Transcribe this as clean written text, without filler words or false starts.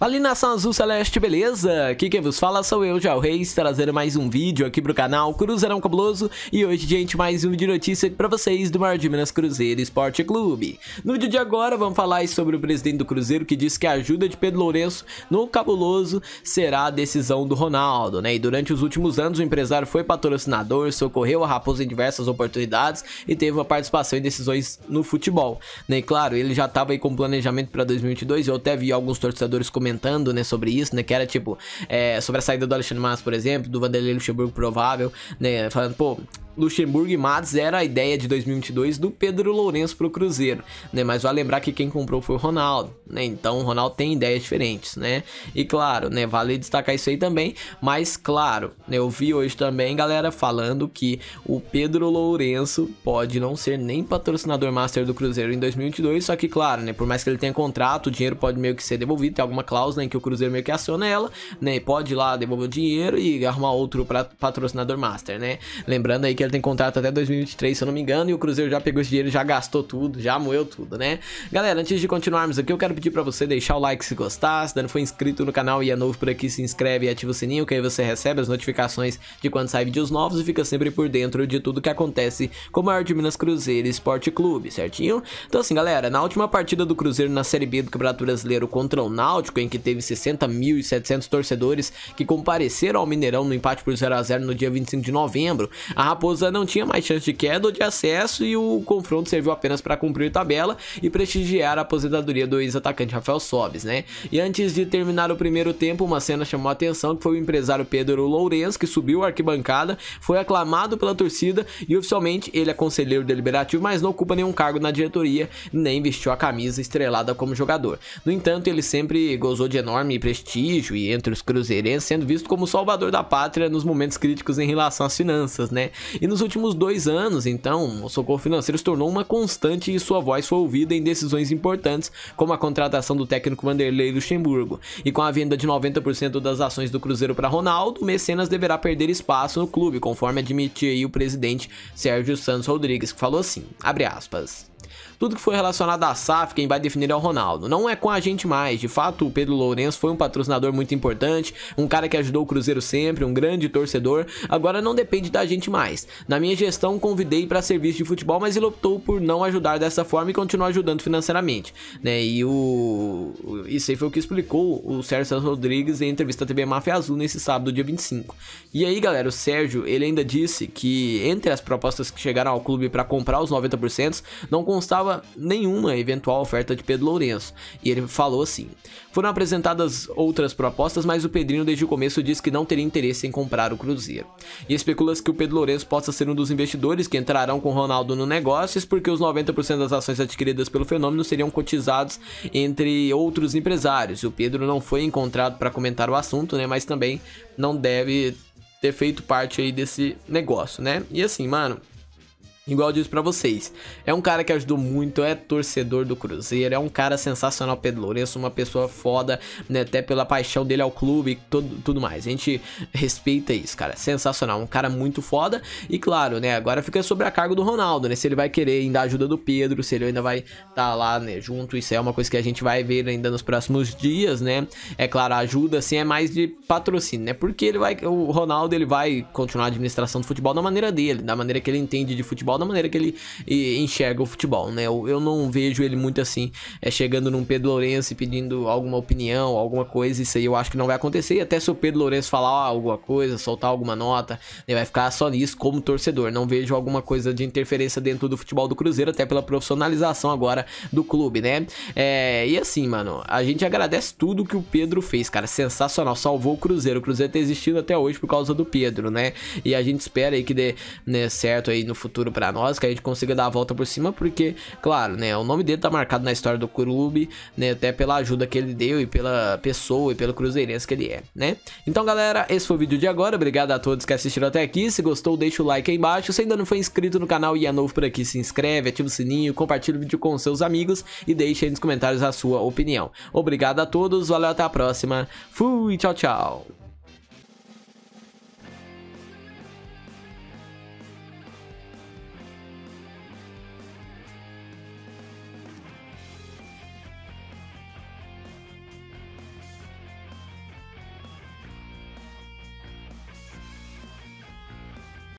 Ali nação azul celeste, beleza? Aqui quem vos fala sou eu, Jao Reis, trazendo mais um vídeo aqui pro canal Cruzeirão Cabuloso. E hoje, gente, mais um vídeo de notícia pra vocês do Mar de Minas Cruzeiro Esporte Clube. No vídeo de agora, vamos falar sobre o presidente do Cruzeiro que diz que a ajuda de Pedro Lourenço no Cabuloso será a decisão do Ronaldo, né? E durante os últimos anos, o empresário foi patrocinador, socorreu a Raposa em diversas oportunidades e teve uma participação em decisões no futebol, né? E claro, ele já tava aí com planejamento pra 2022, eu até vi alguns torcedores comentando, né, sobre isso, né, que era tipo, sobre a saída do Alexandre Mattos, por exemplo, do Vanderlei Luxemburgo provável, né, falando, pô, Luxemburgo e Mattos era a ideia de 2022 do Pedro Lourenço pro Cruzeiro, né, mas vale lembrar que quem comprou foi o Ronaldo, né, então o Ronaldo tem ideias diferentes, né, e claro, né, vale destacar isso aí também, mas claro, né, eu vi hoje também, galera, falando que o Pedro Lourenço pode não ser nem patrocinador master do Cruzeiro em 2022, só que claro, né, por mais que ele tenha contrato, o dinheiro pode meio que ser devolvido, tem alguma cláusula em que o Cruzeiro meio que aciona ela, né, e pode ir lá devolver o dinheiro e arrumar outro patrocinador master, né, lembrando aí que tem contrato até 2023, se eu não me engano, e o Cruzeiro já pegou esse dinheiro, já gastou tudo, já moeu tudo, né? Galera, antes de continuarmos aqui, eu quero pedir pra você deixar o like se gostar, se não for inscrito no canal e é novo por aqui, se inscreve e ativa o sininho, que aí você recebe as notificações de quando sai vídeos novos e fica sempre por dentro de tudo que acontece com o Mar de Minas Cruzeiro Esporte Clube, certinho? Então assim, galera, na última partida do Cruzeiro na Série B do Campeonato Brasileiro contra o Náutico, em que teve 60.700 torcedores que compareceram ao Mineirão no empate por 0 a 0 no dia 25 de novembro, a Raposa não tinha mais chance de queda ou de acesso e o confronto serviu apenas para cumprir tabela e prestigiar a aposentadoria do ex-atacante Rafael Sóbis, né? E antes de terminar o primeiro tempo, uma cena chamou a atenção, que foi o empresário Pedro Lourenço, que subiu a arquibancada, foi aclamado pela torcida e oficialmente ele é conselheiro deliberativo, mas não ocupa nenhum cargo na diretoria, nem vestiu a camisa estrelada como jogador. No entanto, ele sempre gozou de enorme prestígio e entre os cruzeirenses, sendo visto como salvador da pátria nos momentos críticos em relação às finanças, né? E nos últimos 2 anos, então, o socorro financeiro se tornou uma constante e sua voz foi ouvida em decisões importantes, como a contratação do técnico Vanderlei Luxemburgo. E com a venda de 90% das ações do Cruzeiro para Ronaldo, o mecenas deverá perder espaço no clube, conforme admitiu aí o presidente Sérgio Santos Rodrigues, que falou assim, abre aspas. Tudo que foi relacionado à SAF, quem vai definir é o Ronaldo. Não é com a gente mais. De fato, o Pedro Lourenço foi um patrocinador muito importante, um cara que ajudou o Cruzeiro sempre, um grande torcedor. Agora não depende da gente mais. Na minha gestão, convidei para serviço de futebol, mas ele optou por não ajudar dessa forma e continuar ajudando financeiramente, né? E isso aí foi o que explicou o Sérgio Santos Rodrigues em entrevista à TV Máfia Azul nesse sábado, dia 25. E aí, galera, o Sérgio, ele ainda disse que entre as propostas que chegaram ao clube para comprar os 90%, não constava nenhuma eventual oferta de Pedro Lourenço. E ele falou assim, foram apresentadas outras propostas, mas o Pedrinho desde o começo disse que não teria interesse em comprar o Cruzeiro. E especula-se que o Pedro Lourenço possa ser um dos investidores que entrarão com o Ronaldo no negócios, porque os 90% das ações adquiridas pelo fenômeno seriam cotizados entre outros empresários. O Pedro não foi encontrado para comentar o assunto, né, mas também não deve ter feito parte aí desse negócio, né? E assim, mano, igual eu disse pra vocês, é um cara que ajudou muito, é torcedor do Cruzeiro, é um cara sensacional, Pedro Lourenço, uma pessoa foda, né, até pela paixão dele ao clube e tudo mais. A gente respeita isso, cara, sensacional, um cara muito foda. E claro, né, agora fica sobre a cargo do Ronaldo, né, se ele vai querer ainda a ajuda do Pedro, se ele ainda vai tá lá, né, junto. Isso é uma coisa que a gente vai ver ainda nos próximos dias, né. É claro, a ajuda, assim, é mais de patrocínio, né, porque o Ronaldo, ele vai continuar a administração do futebol da maneira dele, da maneira que ele entende de futebol, da maneira que ele enxerga o futebol, né? Eu não vejo ele muito assim, chegando num Pedro Lourenço e pedindo alguma opinião, alguma coisa. Isso aí eu acho que não vai acontecer, e até se o Pedro Lourenço falar alguma coisa, soltar alguma nota, ele vai ficar só nisso como torcedor. Não vejo alguma coisa de interferência dentro do futebol do Cruzeiro, até pela profissionalização agora do clube, né? E assim, mano, a gente agradece tudo que o Pedro fez, cara, sensacional, salvou o Cruzeiro tá existindo até hoje por causa do Pedro, né? E a gente espera aí que dê, né, certo aí no futuro pra nós, que a gente consiga dar a volta por cima, porque, claro, né, o nome dele tá marcado na história do clube, né, até pela ajuda que ele deu e pela pessoa e pelo cruzeirense que ele é, né? Então, galera, esse foi o vídeo de agora, obrigado a todos que assistiram até aqui, se gostou, deixa o like aí embaixo, se ainda não foi inscrito no canal e é novo por aqui, se inscreve, ativa o sininho, compartilha o vídeo com seus amigos e deixa aí nos comentários a sua opinião. Obrigado a todos, valeu, até a próxima, fui, tchau, tchau!